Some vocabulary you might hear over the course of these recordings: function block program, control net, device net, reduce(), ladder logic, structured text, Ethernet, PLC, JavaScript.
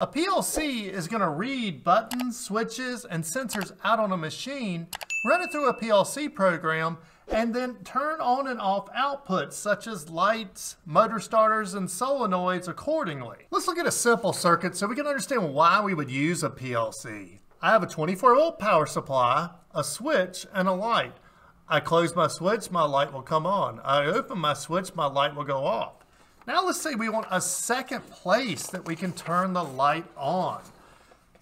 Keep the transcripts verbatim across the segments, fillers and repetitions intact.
A P L C is going to read buttons, switches, and sensors out on a machine, run it through a P L C program, and then turn on and off outputs such as lights, motor starters, and solenoids accordingly. Let's look at a simple circuit so we can understand why we would use a P L C. I have a twenty-four volt power supply, a switch, and a light. I close my switch, my light will come on. I open my switch, my light will go off. Now let's say we want a second place that we can turn the light on.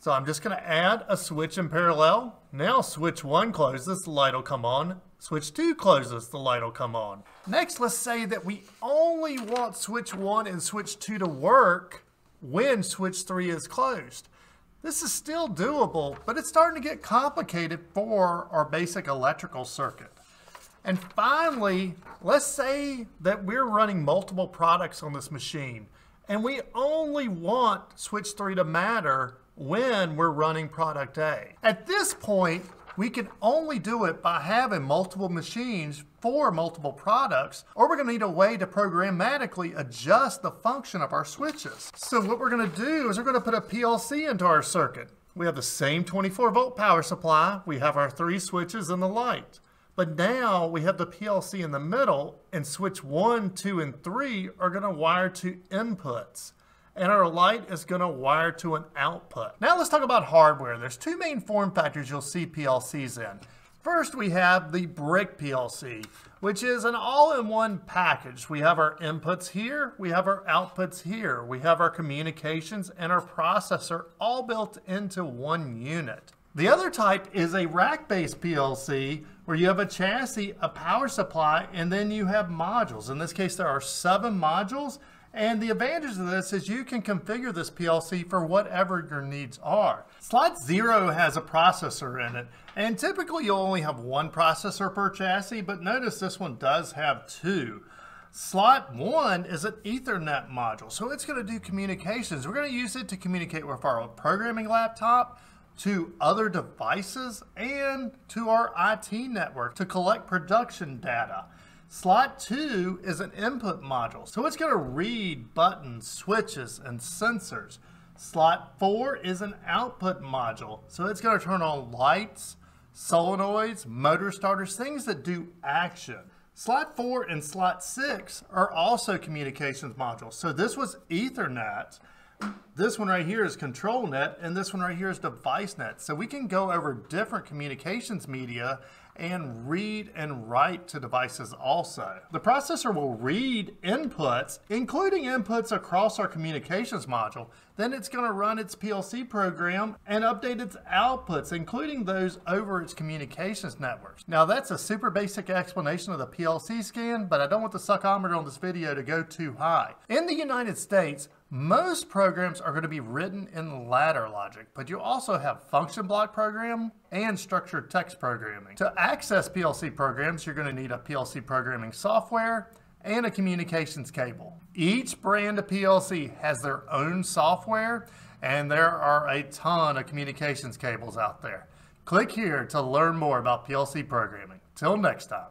So I'm just going to add a switch in parallel. Now switch one closes, the light will come on. Switch two closes, the light will come on. Next, let's say that we only want switch one and switch two to work when switch three is closed. This is still doable, but it's starting to get complicated for our basic electrical circuit. And finally, let's say that we're running multiple products on this machine and we only want switch three to matter when we're running product A. At this point, we can only do it by having multiple machines for multiple products, or we're gonna need a way to programmatically adjust the function of our switches. So what we're gonna do is we're gonna put a P L C into our circuit. We have the same twenty-four volt power supply. We have our three switches and the light. But now we have the P L C in the middle, and switch one, two, and three are gonna wire to inputs. And our light is gonna wire to an output. Now let's talk about hardware. There's two main form factors you'll see P L Cs in. First, we have the brick P L C, which is an all-in-one package. We have our inputs here, we have our outputs here, we have our communications and our processor all built into one unit. The other type is a rack-based P L C where you have a chassis, a power supply, and then you have modules. In this case, there are seven modules. And the advantage of this is you can configure this P L C for whatever your needs are. Slot zero has a processor in it. And typically you'll only have one processor per chassis, but notice this one does have two. Slot one is an Ethernet module. So it's gonna do communications. We're gonna use it to communicate with our programming laptop, to other devices, and to our I T network to collect production data. Slot two is an input module, so it's gonna read buttons, switches, and sensors. Slot four is an output module, so it's gonna turn on lights, solenoids, motor starters, things that do action. Slot four and slot six are also communications modules. So this was Ethernet. This one right here is control net, and this one right here is device net. So we can go over different communications media and read and write to devices also. The processor will read inputs, including inputs across our communications module. Then it's going to run its P L C program and update its outputs, including those over its communications networks. Now that's a super basic explanation of the P L C scan, but I don't want the suckometer on this video to go too high. In the United States, most programs are going to be written in ladder logic, but you also have function block program and structured text programming. To access P L C programs, you're going to need a P L C programming software and a communications cable. Each brand of P L C has their own software, and there are a ton of communications cables out there. Click here to learn more about P L C programming. Till next time.